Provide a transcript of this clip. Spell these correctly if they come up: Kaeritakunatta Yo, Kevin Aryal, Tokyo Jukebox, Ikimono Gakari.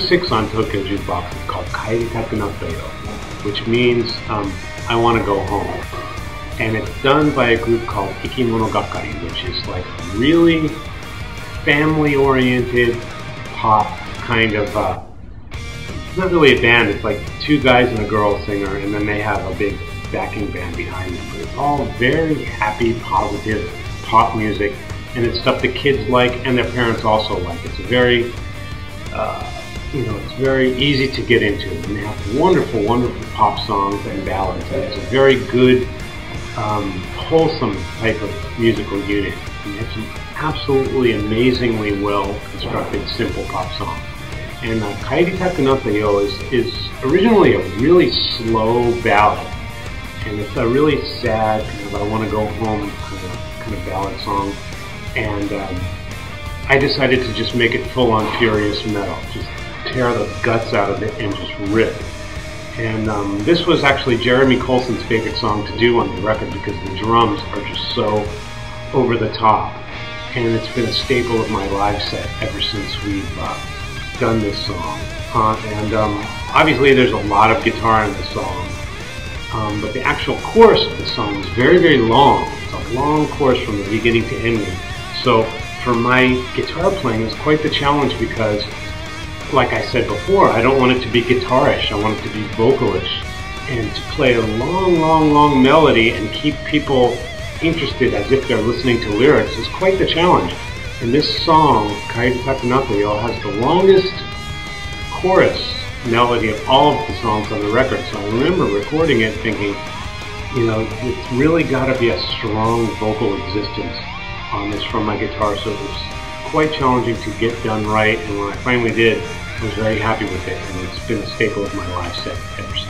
song 6 on Tokyo Jukebox is called Kaeritakunatta Yo, which means I want to go home. And it's done by a group called Ikimono Gakari, which is like really family-oriented pop kind of. It's not really a band. It's like two guys and a girl singer, and then they have a big backing band behind them. But it's all very happy, positive pop music, and it's stuff the kids like and their parents also like. It's very, it's very easy to get into. And they have wonderful, wonderful pop songs and ballads. And it's a very good, wholesome type of musical unit. And they have some absolutely amazingly well-constructed, simple pop songs. And Kaeritakunatta Yo is originally a really slow ballad, and it's a really sad kind of I want to go home kind of ballad song. And I decided to just make it full-on furious metal, just tear the guts out of it and just rip. And this was actually Jeremy Colson's favorite song to do on the record because the drums are just so over the top, and it's been a staple of my live set ever since we've done this song. Obviously there's a lot of guitar in the song, but the actual chorus of the song is very, very long. It's a long chorus from the beginning to ending. So for my guitar playing, it's quite the challenge because, like I said before, I don't want it to be guitarish. I want it to be vocalish. And to play a long, long, long melody and keep people interested as if they're listening to lyrics is quite the challenge. And this song, Kaeritakunatta Yo, has the longest chorus melody of all of the songs on the record. So I remember recording it thinking, it's really got to be a strong vocal existence on this from my guitar. So it was quite challenging to get done right. And when I finally did, I was very happy with it. And it's been a staple of my live set ever since.